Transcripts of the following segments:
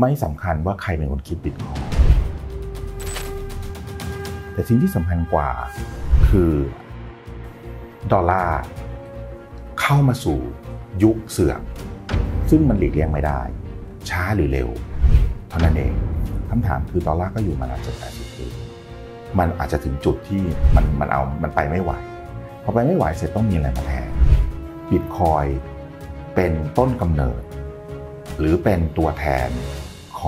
ไม่สำคัญว่าใครเป็นคนคิดบิตคอยน์แต่สิ่งที่สำคัญกว่าคือดอลลาร์เข้ามาสู่ยุคเสื่อมซึ่งมันหลีกเลี่ยงไม่ได้ช้าหรือเร็วเท่านั้นเองคำถามคือดอลลาร์ก็อยู่มานานจาก80ปีมันอาจจะถึงจุดที่มันไปไม่ไหวพอไปไม่ไหวเสร็จต้องมีอะไรมาแทนบิตคอยน์เป็นต้นกำเนิดหรือเป็นตัวแทน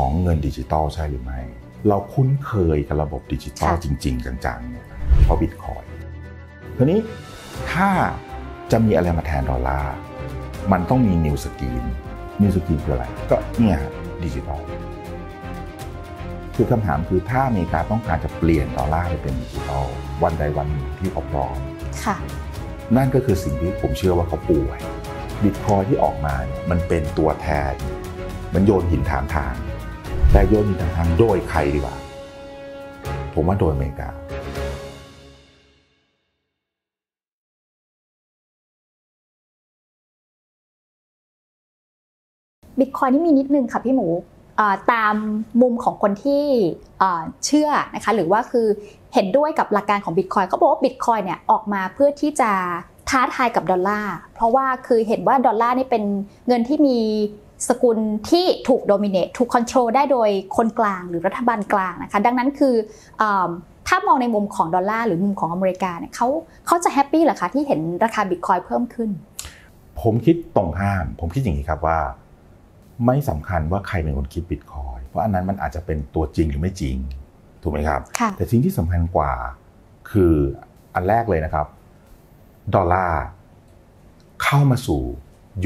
ของเงินดิจิตอลใช่หรือไม่เราคุ้นเคยกับระบบดิจิตอลจริงๆจังๆเนี่ยเพราะบิตคอยน์ทีนี้ถ้าจะมีอะไรมาแทนดอลลาร์มันต้องมีนิวสกรีนคืออะไรก็เนี่ยดิจิตอลคือคำถามคือถ้าอเมริกาต้องการจะเปลี่ยนดอลลาร์ไปเป็นดิจิตอลวันใดวันหนึ่งที่เขาพร้อมนั่นก็คือสิ่งที่ผมเชื่อว่าเขาป่วยบิตคอยน์ที่ออกมามันเป็นตัวแทนมันโยนหินถามทางแต่โยนหินถามทางโดยใครดีกว่าผมว่าโดยอเมริกาบิตคอยน์นี่มีนิดนึงค่ะพี่หมูตามมุมของคนที่เชื่อนะคะหรือว่าคือเห็นด้วยกับหลักการของบิตคอยน์เขาบอกว่าบิตคอยน์เนี่ยออกมาเพื่อที่จะท้าทายกับดอลลาร์เพราะว่าคือเห็นว่าดอลลาร์นี่เป็นเงินที่มีสกุลที่ถูกโดมิเนตถูกคอนโทรลได้โดยคนกลางหรือรัฐบาลกลางนะคะดังนั้นคือถ้ามองในมุมของดอลลาร์หรือมุมของอเมริกาเนี่ยเขาจะแฮปปี้เหรอคะที่เห็นราคาบิตคอยน์เพิ่มขึ้นผมคิดตรงข้ามผมคิดอย่างนี้ครับว่าไม่สำคัญว่าใครเป็นคนคิดบิตคอยน์เพราะอันนั้นมันอาจจะเป็นตัวจริงหรือไม่จริงถูกไหมครับแต่สิ่งที่สำคัญกว่าคืออันแรกเลยนะครับดอลลาร์เข้ามาสู่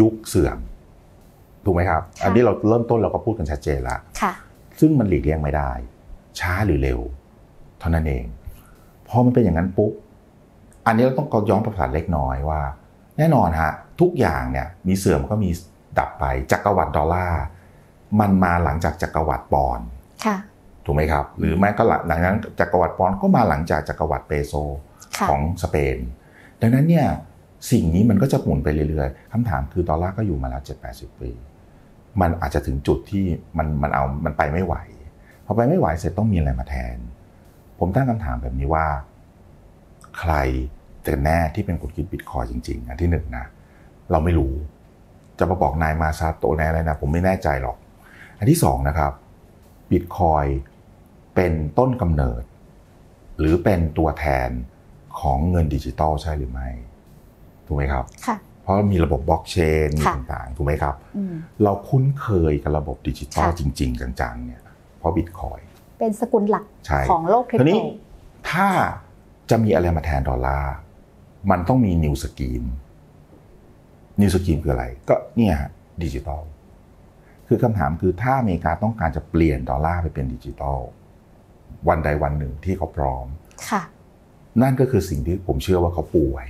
ยุคเสื่อมถูกไหมครับอันนี้เราเริ่มต้นเราก็พูดกันชัดเจนละซึ่งมันหลีกเลี่ยงไม่ได้ช้าหรือเร็วเท่านั้นเองพอมันเป็นอย่างนั้นปุ๊บอันนี้เราต้องย้อนประสานเล็กน้อยว่าแน่นอนฮะทุกอย่างเนี่ยมีเสื่อมก็มีดับไปจักรวรรดิดอลลาร์มันมาหลังจากจักรวรรดิปอนด์ถูกไหมครับหรือแม้ก็หลังจากนั้นจักรวรรดิปอนด์ก็มาหลังจากจักรวรรดิเปโซของสเปนดังนั้นเนี่ยสิ่งนี้มันก็จะหมุนไปเรื่อยๆคำถามคือดอลลาร์ก็อยู่มาแล้ว 70-80 ปีมันอาจจะถึงจุดที่มันไปไม่ไหวพอไปไม่ไหวเสร็จต้องมีอะไรมาแทนผมตั้งคำถามแบบนี้ว่าใครแต่แน่ที่เป็นคนคิดบิตคอยน์จริงๆอันที่หนึ่งนะเราไม่รู้จะมาบอกนายมาซาโตะนายอะไรนะผมไม่แน่ใจหรอกอันที่สองนะครับบิตคอยน์เป็นต้นกำเนิดหรือเป็นตัวแทนของเงินดิจิตอลใช่หรือไม่ถูกไหมครับเพราะมีระบบบล็อกเชนต่างๆถูกไหมครับเราคุ้นเคยกับระบบดิจิตอลจริงๆจังๆเนี่ยเพราะบิตคอยน์เป็นสกุลหลักของโลกคริปโตทีนี้ถ้าจะมีอะไรมาแทนดอลลาร์มันต้องมีนิวสกรีนคืออะไรก็เนี่ยดิจิตอลคือคำถามคือถ้าอเมริกาต้องการจะเปลี่ยนดอลลาร์ไปเป็นดิจิตอลวันใดวันหนึ่งที่เขาพร้อมนั่นก็คือสิ่งที่ผมเชื่อว่าเขาป่วย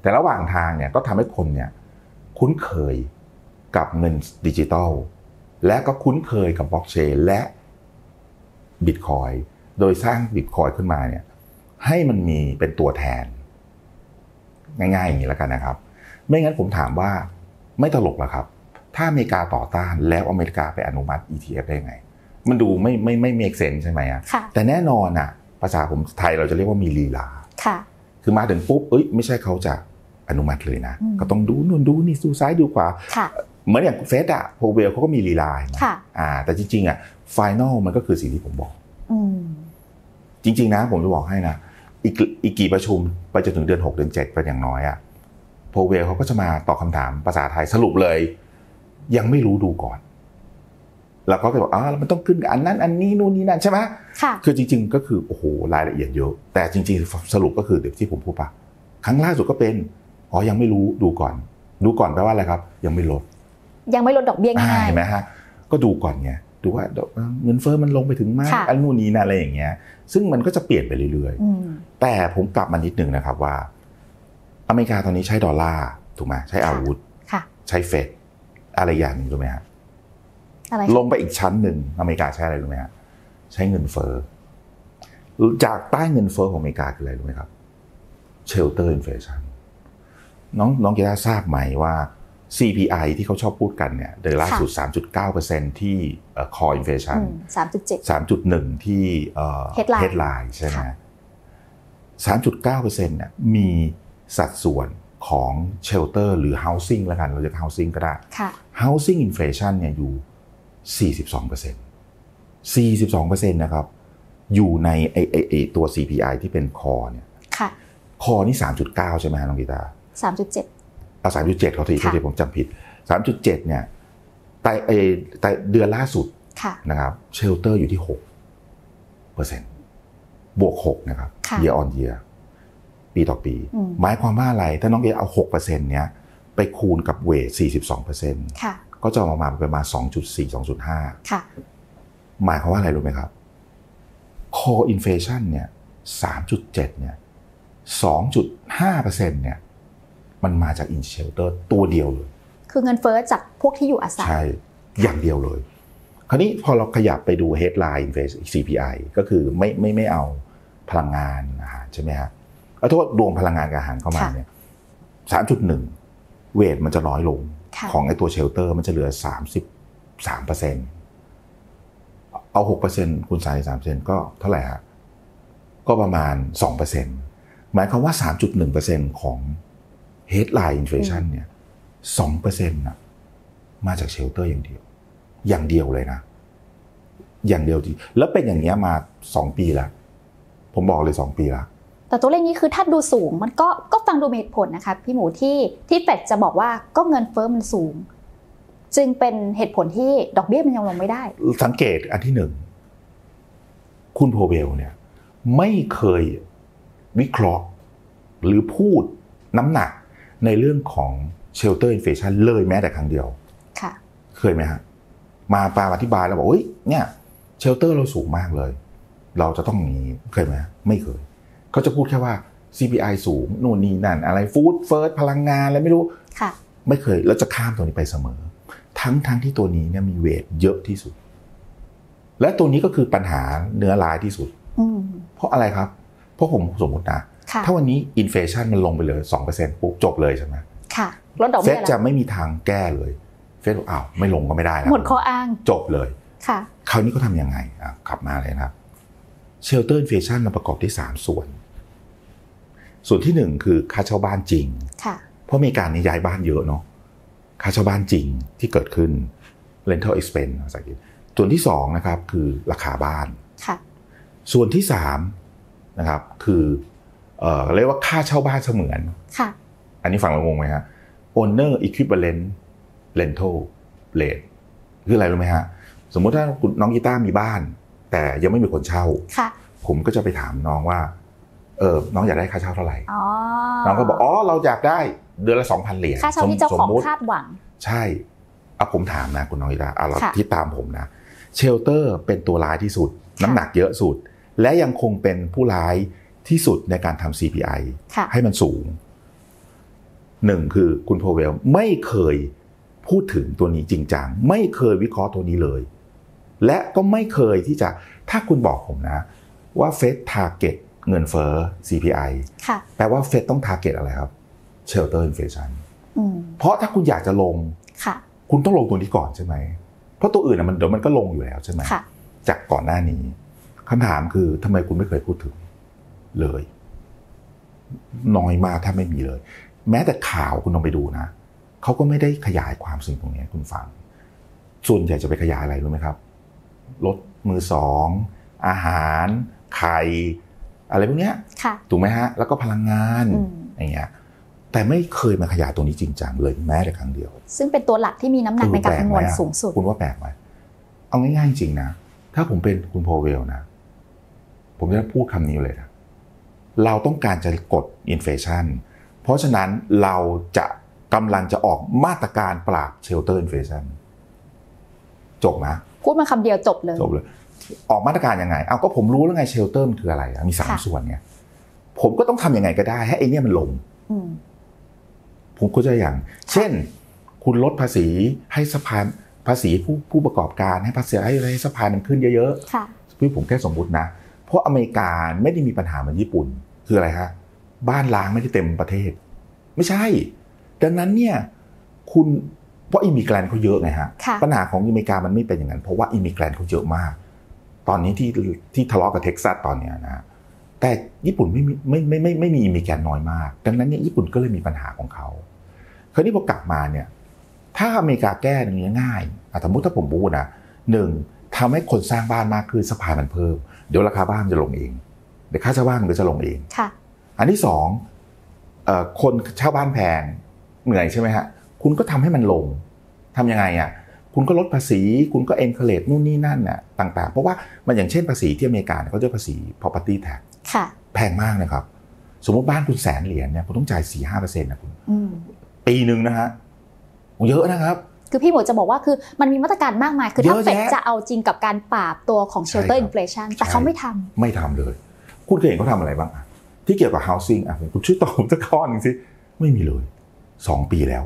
แต่ระหว่างทางเนี่ยก็ทำให้คนเนี่ยคุ้นเคยกับเงินดิจิตอลและก็คุ้นเคยกับบล็อกเชนและบิตคอยน์โดยสร้างบิตคอยน์ขึ้นมาเนี่ยให้มันมีเป็นตัวแทนง่ายๆอย่างนี้แล้วกันนะครับไม่งั้นผมถามว่าไม่ตลกหรอครับถ้าอเมริกาต่อต้านแล้วอเมริกาไปอนุมัติ ETF ได้ไงมันดูไม่เมคเซนส์ใช่ไหมอ่ะแต่แน่นอนอ่ะภาษาผมไทยเราจะเรียกว่ามีลีลาคือมาถึงปุ๊บเอ้ยไม่ใช่เขาจะอนุมัติเลยนะก็ต้องดูนู่นดูนี่ดูซ้ายดูขวาเหมือนอย่างเฟดอะโพเวลเขาก็มีลีลาแต่จริงๆอ่ะไฟแนลมันก็คือสิ่งที่ผมบอกจริงๆนะผมจะบอกให้นะอีกกี่ประชุมไปจนถึงเดือน6เดือน7เป็นอย่างน้อยอ่ะโพเวลเขาก็จะมาตอบคำถามภาษาไทยสรุปเลยยังไม่รู้ดูก่อนแล้วก็จะบอกมันต้องขึ้นกับอันนั้นอันนี้นู่นนี่นั่นใช่ไหมคือจริงๆก็คือโอ้โหรายละเอียดเยอะแต่จริงๆสรุปก็คือเดี๋ยวที่ผมพูดไปครั้งล่าสุดก็เป็นยังไม่รู้ดูก่อนแปลว่าอะไรครับยังไม่ลดดอกเบี้ยง่ายใช่ไหมฮะก็ดูก่อนไงดูว่าเงินเฟ้อมันลงไปถึงมากอันนู่นนี้นั่นอะไรอย่างเงี้ยซึ่งมันก็จะเปลี่ยนไปเรื่อยๆแต่ผมกลับมานิดนึงนะครับว่าอเมริกาตอนนี้ใช้ดอลลาร์ถูกไหมใช้อาวุธใช้เฟดอะไรอย่างนึงถูกไหมฮะลงไปอีกชั้นหนึ่งอเมริกาใช้อะไรรู้ไหมฮะใช้เงินเฟ้อจากใต้เงินเฟ้อของอเมริกาคืออะไรรู้ไหมครับเชลเตอร์อินเฟลชันน้องกีตาร์ทราบไหมว่า CPI ที่เขาชอบพูดกันเนี่ยโดยล่าสุด 3.9% ที่ Core Inflation 3.1 ที่ Headline ใช่ไหม 3.9% เนี่ยมีสัดส่วนของ Shelter หรือ Housing ละกันเราจะ Housing ก็ได้ Housing Inflation เนี่ยอยู่ 42% 42% นะครับอยู่ในตัว CPI ที่เป็น Core เนี่ย Core นี่ 3.9 ใช่ไหมฮะน้องกีตา 3.73.7 ขอโทษทีผมจำผิด 3.7 เนี่ยแต่เดือนล่าสุดนะครับเชลเตอร์อยู่ที่ 6% บวก 6 นะครับ year on year ปีต่อปีหมายความว่าอะไรถ้าน้องเอเอา 6% เนี้ยไปคูณกับเวท 42% ก็จะประมาณ2.4 2.5 หมายความว่าอะไรรู้ไหมครับ core inflation เนี่ย 3.7 เนี่ย 2.5% เนี่ยมันมาจากอินเชลเตอร์ตัวเดียวเลยคือเงินเฟ้อจากพวกที่อยู่อาศัยใช่อย่างเดียวเลยคราวนี้พอเราขยับไปดู headline inflation CPI ก็คือไม่เอาพลังงานอาหารใช่ไหมฮะเอาโทษรวมพลังงานกับอาหารเข้ามาเนี่ย 3.1 เวทมันจะน้อยลงของไอ้ตัวเชลเตอร์มันจะเหลือ 33% เอา 6% คูณ 33% ก็เท่าไหร่ฮะก็ประมาณ 2% หมายความว่า 3.1% ของheadline inflation เนี่ย 2% น่ะมาจากเชลเตอร์อย่างเดียวเลยนะอย่างเดียวที่แล้วเป็นอย่างเงี้ยมา2ปีละผมบอกเลย2ปีละแต่ตัวเลขนี้คือถ้าดูสูงมันก็ฟังดูมีเหตุผลนะคะพี่หมูที่เฟดจะบอกว่าก็เงินเฟ้อมันสูงจึงเป็นเหตุผลที่ดอกเบี้ยมันยังลงไม่ได้สังเกตอันที่1คุณโพเวลเนี่ยไม่เคยวิเคราะห์หรือพูดน้ำหนักในเรื่องของเชลเตอร์อินเฟชันเลยแม้แต่ครั้งเดียวเคยไหมฮะมาปาอธิบายแล้วบอกเฮ้ยเนี่ยเชลเตอร์เราสูงมากเลยเราจะต้องมีเคยไหมไม่เคยเขาจะพูดแค่ว่า CPI สูงนู่นนี่นั่นอะไรฟู้ดเฟิร์สพลังงานอะไรไม่รู้ไม่เคยแล้วจะข้ามตัวนี้ไปเสมอทั้งที่ตัวนี้เนี่ยมีเวทเยอะที่สุดและตัวนี้ก็คือปัญหาเนื้อร้ายที่สุดเพราะอะไรครับเพราะผมสมมตินะถ้าวันนี้อินเฟชันมันลงไปเลย 2% ปุ๊บจบเลยใช่ไหมค่ะลดดอกเบี้ยเฟดจะไม่มีทางแก้เลยเฟดบอกอ้าวไม่ลงก็ไม่ได้แล้วหมดข้ออ้างจบเลยค่ะคราวนี้ก็ทำยังไงขับมาเลยนะครับเชลเตอร์อินเฟชันมันประกอบด้วย3ส่วนที่1คือค่าเช่าบ้านจริงค่ะเพราะมีการย้ายบ้านเยอะเนาะค่าเช่าบ้านจริงที่เกิดขึ้น rental expense ส่วนที่2นะครับคือราคาบ้านค่ะส่วนที่3นะครับคือเรียกว่าค่าเช่าบ้านเสมือนอันนี้ฟังเรางงไหมฮะ owner equivalent rental rate คืออะไรรู้ไหมฮะสมมติถ้าน้องกีตาร์มีบ้านแต่ยังไม่มีคนเช่าผมก็จะไปถามน้องว่าน้องอยากได้ค่าเช่าเท่าไหร่น้องก็บอกอ๋อเราอยากได้เดือนละ 2,000 เหรียญค่าเช่าที่เจ้าของคาดหวังใช่เอาผมถามนะคุณน้องกีตาร์เราที่ตามผมนะเชลเตอร์เป็นตัวร้ายที่สุดน้ำหนักเยอะสุดและยังคงเป็นผู้ร้ายที่สุดในการทำ CPI ให้มันสูง1คือคุณโพเวลไม่เคยพูดถึงตัวนี้จริงจังไม่เคยวิเคราะห์ตัวนี้เลยและก็ไม่เคยที่จะถ้าคุณบอกผมนะว่าเฟดทาร์เก็ตเงินเฟ้อ CPI แปลว่าเฟดต้องทาร์เก็ตอะไรครับ Shelter Inflation เพราะถ้าคุณอยากจะลงคุณต้องลงตัวนี้ก่อนใช่ไหมเพราะตัวอื่นมันเดี๋ยวมันก็ลงอยู่แล้วใช่ไหมจากก่อนหน้านี้คำถามคือทำไมคุณไม่เคยพูดถึงเลยน้อยมากถ้าไม่มีเลยแม้แต่ข่าวคุณลองไปดูนะเขาก็ไม่ได้ขยายความสิ่งตรงนี้คุณฟังส่วนใหญ่จะไปขยายอะไรรู้ไหมครับรถมือสองอาหารไข่อะไรพวกเนี้ยถูกไหมฮะแล้วก็พลังงานอย่างเงี้ยแต่ไม่เคยมาขยายตรงนี้จริงจังเลยแม้แต่ครั้งเดียวซึ่งเป็นตัวหลักที่มีน้ำหนักในการคำนวณสูงสุดคุณว่าแปลกไหมเอาง่ายๆจริงนะถ้าผมเป็นคุณโพเวลนะผมจะพูดคำนี้เลยนะเราต้องการจะกดอินเฟชันเพราะฉะนั้นเราจะกำลังจะออกมาตรการปราบเชลเตอร์อินเฟชันจบนะพูดมาคำเดียวจบเลยออกมาตรการยังไงเอาก็ผมรู้แล้วไงเชลเตอร์มันคืออะไรมี3ส่วนไงผมก็ต้องทำยังไงก็ได้ให้ไอ้นี่มันลงผมก็จะอย่างเช่นคุณลดภาษีให้สะพานภาษีผู้ประกอบการให้ภาษีให้สะพานมันขึ้นเยอะๆพี่ผมแค่สมมตินะเพราะอเมริกาไม่ได้มีปัญหาเหมือนญี่ปุ่นคืออะไรฮะบ้านล้างไม่ได้เต็มประเทศไม่ใช่ดังนั้นเนี่ย คุณเพราะอิมิแกรนเขาเยอะไงฮะปัญหาของอเมริกามันไม่เป็นอย่างนั้นเพราะว่าอิมิแกรนเขาเยอะมากตอนนี้ที่ทะเลาะกับเท็กซัสตอนเนี้ยนะแต่ญี่ปุ่นไม่มีอิมิแกรนน้อยมากดังนั้นเนี่ยญี่ปุ่นก็เลยมีปัญหาของเขาคราวนี้พอกลับมาเนี่ยถ้าอเมริกาแก้อย่างนี้ง่ายสมมติถ้าผมพูดนะ1ทำให้คนสร้างบ้านมากขึ้นสภาพมันเพิ่มเดี๋ยวราคาบ้านจะลงเองเดี๋ยวค่าเช่าบ้านมันจะลงเองอันที่2คนเช่าบ้านแพงเหนื่อยใช่ไหมฮะคุณก็ทำให้มันลงทํำยังไงอ่ะคุณก็ลดภาษีคุณก็encourageนู่นนี่นั่นน่ะต่างๆเพราะว่ามันอย่างเช่นภาษีที่อเมริกาเขาจะภาษี property tax แพงมากนะครับสมมติบ้านคุณ100,000 เหรียญเนี่ยคุณต้องจ่าย 4-5% นะคุณปีหนึ่งนะฮะเยอะนะครับคือพี่หมวยจะบอกว่าคือมันมีมาตรการมากมายคือถ้าเฟดจะเอาจริงกับการปราบตัวของ shelter inflation แต่เขาไม่ทำเลยคุณเคยเห็นเขาทำอะไรบ้างอะที่เกี่ยวกับ housing อ่ะคุณช่วยตอบผมสักข้อหนึ่งสิไม่มีเลย2 ปีแล้ว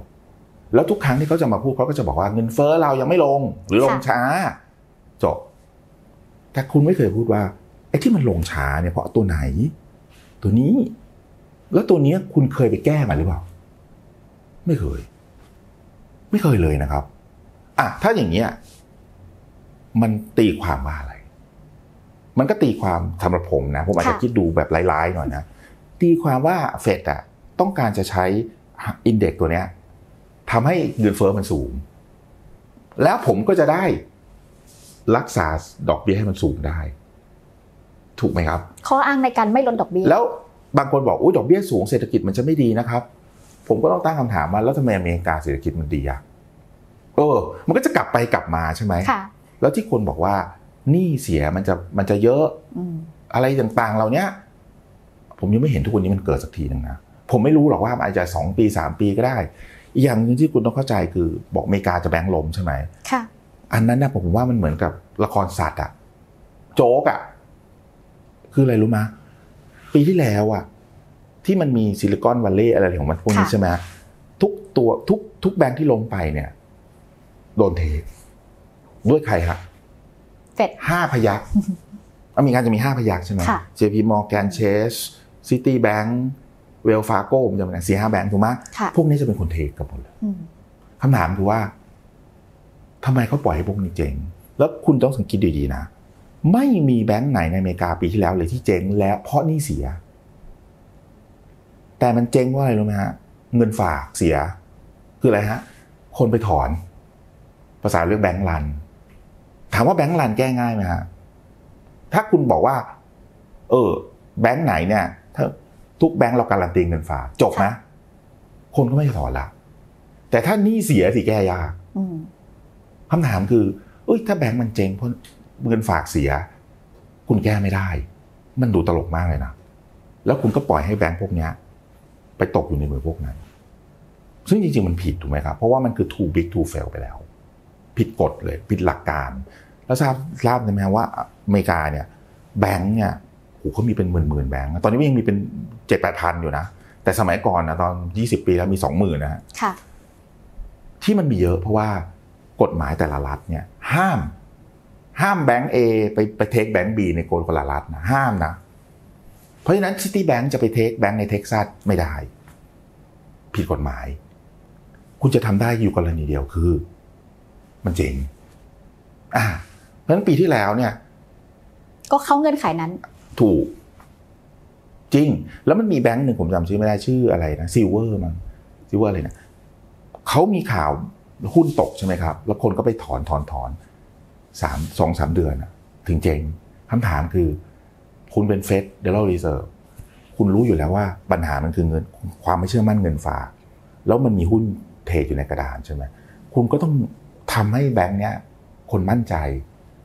ทุกครั้งที่เขาจะมาพูดเขาก็จะบอกว่าเงินเฟ้อเรายังไม่ลงหรือลงช้าจบแต่คุณไม่เคยพูดว่าไอ้ที่มันลงช้าเนี่ยเพราะตัวไหนตัวนี้แล้วตัวนี้คุณเคยไปแก้มาหรือเปล่าไม่เคยเลยนะครับอ่ะถ้าอย่างเงี้ยมันตีความว่าอะไรมันก็ตีความสำหรับผมนะผมอาจจะคิดดูแบบร้ายๆหน่อยนะตีความว่าเฟดอ่ะต้องการจะใช้อินเด็กซ์ตัวเนี้ยทำให้เงินเฟ้อมันสูงแล้วผมก็จะได้รักษาดอกเบี้ยให้มันสูงได้ถูกไหมครับข้ออ้างในการไม่ลดดอกเบี้ยแล้วบางคนบอกอุ๊ยดอกเบี้ยสูงเศรษฐกิจมันจะไม่ดีนะครับผมก็ต้องตั้งคำถามว่าแล้วทำไมอเมริกาเศรษฐกิจมันดีอ่ะมันก็จะกลับไปกลับมาใช่ไหมแล้วที่คนบอกว่าหนี้เสียมันจะเยอะอะไรต่างๆเราเนี้ยผมยังไม่เห็นทุกวันนี้มันเกิดสักทีหนึ่งนะผมไม่รู้หรอกว่าอาจจะ2-3 ปีก็ได้อย่างนึงที่คุณต้องเข้าใจคือบอกอเมริกาจะแบงค์ล้มใช่ไหมค่ะอันนั้นนะผมว่ามันเหมือนกับละครสัตว์อะโจ๊กอะคืออะไรรู้ไหมปีที่แล้วอะที่มันมีซิลิคอนวัลเลย์อะไรของมันพวกนี้ใช่ไหมทุกแบงค์ที่ล้มไปเนี่ยโดนเทด้วยใครครับเฟด5 พยัคฆ์อเมริกาจะมี5 พยัคฆ์ใช่ไหม JP Morgan Chase City Bankเวลฟาโก้มันจะเป็น4-5แบงค์ถูกไหมพวกนี้จะเป็นคนเทคกับหมดเลยคำถามคือว่าทำไมเขาปล่อยให้พวกนี้เจ๊งแล้วคุณต้องสังเกตดีๆนะไม่มีแบงค์ไหนในอเมริกาปีที่แล้วเลยที่เจ๊งแล้วเพราะหนี้เสียแต่มันเจ๊งว่าอะไรรู้ไหมฮะเงินฝากเสียคืออะไรฮะคนไปถอนภาษาเรื่องแบงค์รันถามว่าแบงค์รันแก้ง่ายไหมฮะถ้าคุณบอกว่าแบงค์ไหนเนี่ยถ้าทุกแบงค์เราการันตีเงินฝากจบนะคนก็ไม่ถอนละแต่ถ้าหนี้เสียสิแก้ยากคำถามคือถ้าแบงค์มันเจ๊งเพราะเงินฝากเสียคุณแก้ไม่ได้มันดูตลกมากเลยนะแล้วคุณก็ปล่อยให้แบงค์พวกนี้ไปตกอยู่ในมือพวกนั้นซึ่งจริงๆมันผิดถูกไหมครับเพราะว่ามันคือ too big to fail ไปแล้วผิดกฎเลยผิดหลักการแล้วทราบใช่ไหมว่าอเมริกาเนี่ยแบงค์เนี่ยเขามีเป็น10,000 แบงค์ตอนนี้ยังมีเป็น 7-8,000 อยู่นะแต่สมัยก่อนนะตอน20 ปีแล้วมี 20,000 นะฮะที่มันมีเยอะเพราะว่ากฎหมายแต่ละรัฐเนี่ยห้ามแบงค์ A ไปเทคแบงค์ B ในโกลคนละรัฐนะห้ามนะเพราะฉะนั้นซิตี้แบงค์จะไปเทคแบงค์ในเท็กซัสไม่ได้ผิดกฎหมายคุณจะทำได้อยู่กรณีเดียวคือมันเจ๋งเพราะฉะนั้นปีที่แล้วเนี่ยก็เข้าเงื่อนไขนั้นถูกจริงแล้วมันมีแบงค์หนึ่งผมจำชื่อไม่ได้ชื่ออะไรนะซิลเวอร์มั้งซิลเวอร์อะไรนะเขามีข่าวหุ้นตกใช่ไหมครับแล้วคนก็ไปถอน2-3 เดือนถึงเจ๊งคำถามคือคุณเป็นเฟดเดลล์รีเซิร์ฟคุณรู้อยู่แล้วว่าปัญหามันคือเงินความไม่เชื่อมั่นเงินฝากแล้วมันมีหุ้นเทอยู่ในกระดานใช่ไหมคุณก็ต้องทำให้แบงค์เนี้ยคนมั่นใจ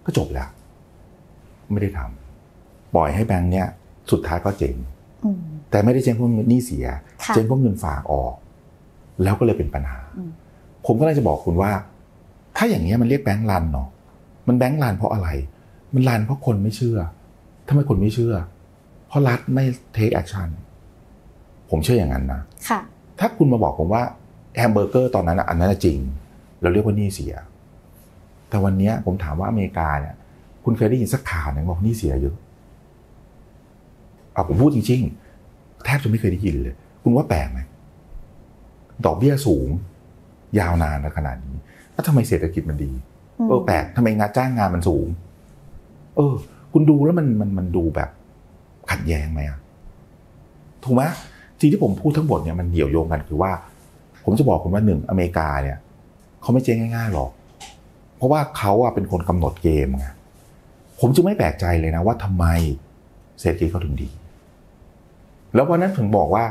ก็จบแล้วไม่ได้ทำปล่อยให้แบงค์เนี่ยสุดท้ายก็เจ๊งแต่ไม่ได้เจ๊งเพราะหนี้เสียเจ๊งเพราะเงินฝากออกแล้วก็เลยเป็นปัญหาผมก็เลยจะบอกคุณว่าถ้าอย่างนี้มันเรียกแบงค์รันเนาะมันแบงค์รันเพราะอะไรมันรันเพราะคนไม่เชื่อทำไมคนไม่เชื่อเพราะรัฐไม่เทคแอคชั่นผมเชื่ออย่างนั้นนะถ้าคุณมาบอกผมว่าแฮมเบอร์เกอร์ตอนนั้นอันนั้นจริงเราเรียกว่าหนี้เสียแต่วันนี้ผมถามว่าอเมริกาเนี่ยคุณเคยได้ยินสักข่าวไหนบอกหนี้เสียเยอะผมพูดจริงๆแทบจะไม่เคยได้ยินเลยคุณว่าแปลกไหมดอกเบี้ยสูง ยาวนานขนาดนี้แล้วทำไมเศรษฐกิจมันดีแปลกทำไมงานจ้างงานมันสูงคุณดูแล้วมันดูแบบขัดแย้งไหมถูกไหมสิ่งที่ผมพูดทั้งหมดเนี่ยมันเกี่ยวโยงกันคือว่าผมจะบอกคุณว่าหนึ่งอเมริกาเนี่ยเขาไม่เจ๊งง่ายๆหรอกเพราะว่าเขาเป็นคนกำหนดเกมไงผมจึงไม่แปลกใจเลยนะว่าทำไมเศรษฐกิจเขาถึงดีแล้ววันนั้นถึงบอกว่า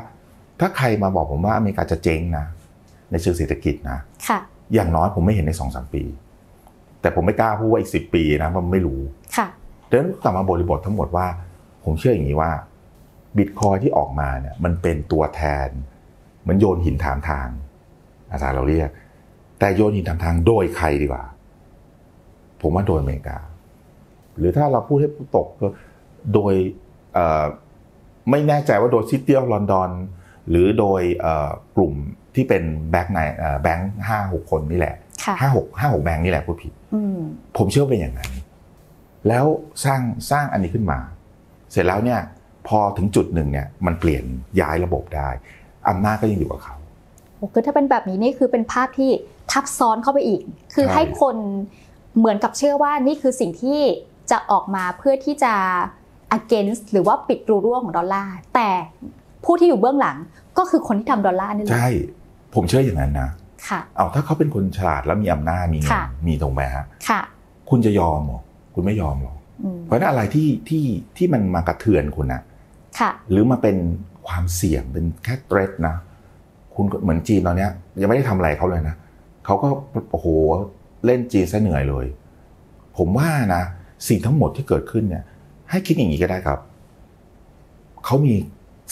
ถ้าใครมาบอกผมว่าอเมริกาจะเจ๊งนะในเชิงเศรษฐกิจนะอย่างน้อยผมไม่เห็นใน 2-3 ปีแต่ผมไม่กล้าพูดว่าอีก10 ปีนะเพราะไม่รู้ดังนั้นกลับมาบริบททั้งหมดว่าผมเชื่ออย่างนี้ว่าบิตคอยที่ออกมาเนี่ยมันเป็นตัวแทนเหมือนโยนหินถามทางอาจารย์เราเรียกแต่โยนหินถามทางโดยใครดีกว่าผมว่าโดยอเมริกาหรือถ้าเราพูดให้ตกก็โดยไม่แน่ใจว่าโดยซิตี้ออฟลอนดอนหรือโดยกลุ่มที่เป็นแบงค์ในแบงค์5-6 คนนี่แหละ5-6แบงค์นี่แหละพูดผิดผมเชื่อเป็นอย่างนั้นแล้วสร้างอันนี้ขึ้นมาเสร็จแล้วเนี่ยพอถึงจุดหนึ่งเนี่ยมันเปลี่ยนย้ายระบบได้อำนาจก็ยังอยู่กับเขาคือถ้าเป็นแบบนี้นี่คือเป็นภาพที่ทับซ้อนเข้าไปอีกคือให้คนเหมือนกับเชื่อว่านี่คือสิ่งที่จะออกมาเพื่อที่จะ against หรือว่าปิดรูรั่วของดอลลาร์แต่ผู้ที่อยู่เบื้องหลังก็คือคนที่ทำดอลลาร์นี่แหละใช่ผมเชื่ออย่างนั้นนะเอาถ้าเขาเป็นคนฉลาดแล้วมีอำนาจมีเงินมีตรงไหมฮะคุณจะยอมหรอคุณไม่ยอมหรอกเพราะนั่นอะไรที่มันมากระเทือนคุณนะหรือมาเป็นความเสี่ยงเป็นแค่เทรดนะคุณเหมือนจีนตอนนี้ยังไม่ได้ทำอะไรเขาเลยนะเขาก็โอ้โหเล่นจีนซะเหนื่อยเลยผมว่านะสิ่งทั้งหมดที่เกิดขึ้นเนี่ยให้คิดอย่างนี้ก็ได้ครับเขามี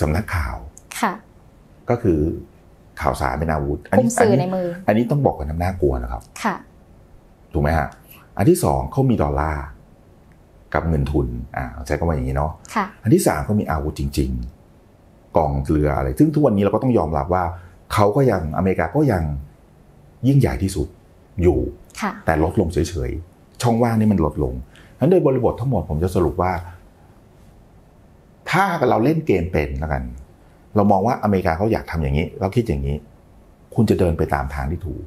สำนักข่าวก็คือข่าวสารเป็นอาวุธคุมสื่อในมืออันนี้ต้องบอกกันน่ากลัวนะครับถูกไหมฮะอันที่สองเขามีดอลลาร์กับเงินทุนใช้คำว่าอย่างนี้เนาะอันที่สามเขามีอาวุธจริงๆกองเกลืออะไรซึ่งทุกวันนี้เราก็ต้องยอมรับว่าเขาก็ยังอเมริกาก็ยังยิ่งใหญ่ที่สุดอยู่แต่ลดลงเฉยๆช่องว่างนี่มันลดลงงั้นโดยบริบททั้งหมดผมจะสรุปว่าถ้าเราเล่นเกมเป็นแล้วกันเรามองว่าอเมริกาเขาอยากทำอย่างนี้เราคิดอย่างนี้คุณจะเดินไปตามทางที่ถูก